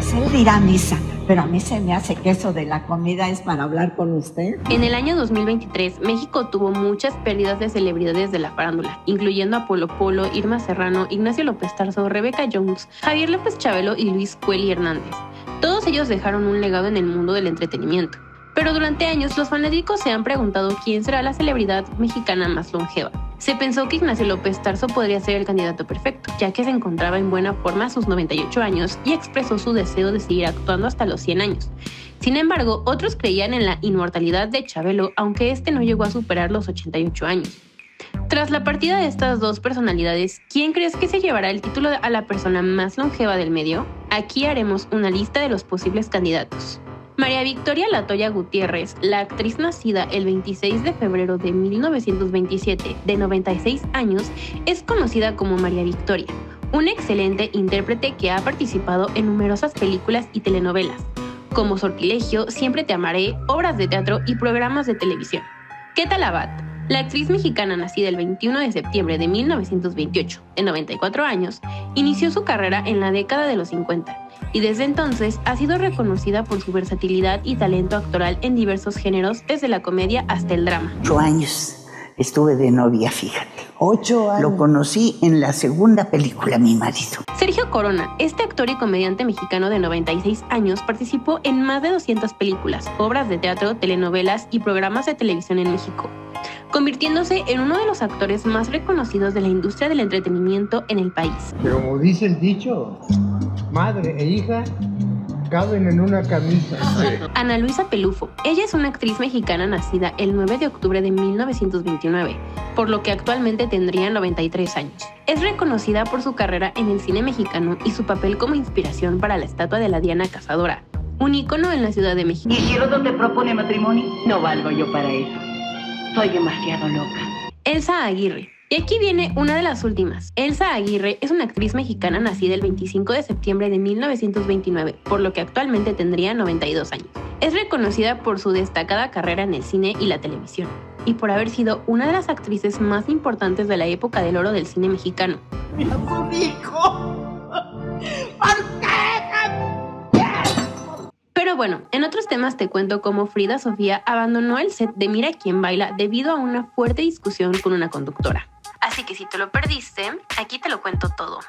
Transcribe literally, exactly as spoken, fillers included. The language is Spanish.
Pues él dirá misa, pero a mí se me hace que eso de la comida es para hablar con usted. En el año dos mil veintitrés, México tuvo muchas pérdidas de celebridades de la farándula, incluyendo a Polo Polo, Irma Serrano, Ignacio López Tarso, Rebecca Jones, Javier López Chabelo y Luis Cuelli Hernández. Todos ellos dejaron un legado en el mundo del entretenimiento. Pero durante años, los fanáticos se han preguntado quién será la celebridad mexicana más longeva. Se pensó que Ignacio López Tarso podría ser el candidato perfecto, ya que se encontraba en buena forma a sus noventa y ocho años y expresó su deseo de seguir actuando hasta los cien años. Sin embargo, otros creían en la inmortalidad de Chabelo, aunque este no llegó a superar los ochenta y ocho años. Tras la partida de estas dos personalidades, ¿quién crees que se llevará el título a la persona más longeva del medio? Aquí haremos una lista de los posibles candidatos. María Victoria Latoya Gutiérrez, la actriz nacida el veintiséis de febrero de mil novecientos veintisiete, de noventa y seis años, es conocida como María Victoria, una excelente intérprete que ha participado en numerosas películas y telenovelas, como Sortilegio, Siempre te amaré, obras de teatro y programas de televisión. Queta Labat, la actriz mexicana nacida el veintiuno de septiembre de mil novecientos veintiocho, de noventa y cuatro años, inició su carrera en la década de los cincuenta y desde entonces ha sido reconocida por su versatilidad y talento actoral en diversos géneros, desde la comedia hasta el drama. Ocho años estuve de novia, fíjate. Ocho años. Lo conocí en la segunda película, mi marido. Sergio Corona, este actor y comediante mexicano de noventa y seis años, participó en más de doscientas películas, obras de teatro, telenovelas y programas de televisión en México, convirtiéndose en uno de los actores más reconocidos de la industria del entretenimiento en el país. Pero como dice el dicho, madre e hija caben en una camisa. Sí. Ana Luisa Pelufo, ella es una actriz mexicana nacida el nueve de octubre de mil novecientos veintinueve, por lo que actualmente tendría noventa y tres años. Es reconocida por su carrera en el cine mexicano y su papel como inspiración para la estatua de la Diana Cazadora, un ícono en la Ciudad de México. ¿Y Girodo te propone matrimonio? No valgo yo para eso. Soy demasiado loca. Elsa Aguirre. Y aquí viene una de las últimas. Elsa Aguirre es una actriz mexicana nacida el veinticinco de septiembre de mil novecientos veintinueve, por lo que actualmente tendría noventa y dos años. Es reconocida por su destacada carrera en el cine y la televisión, y por haber sido una de las actrices más importantes de la época del oro del cine mexicano. ¡Mira tu hijo! ¿Por qué? Pero bueno, en otros temas te cuento cómo Frida Sofía abandonó el set de Mira quién baila debido a una fuerte discusión con una conductora. Así que si te lo perdiste, aquí te lo cuento todo.